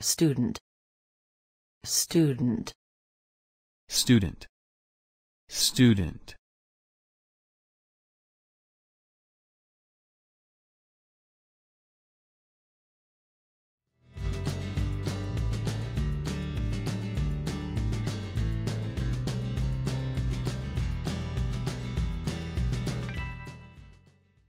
Student. Student. Student. Student.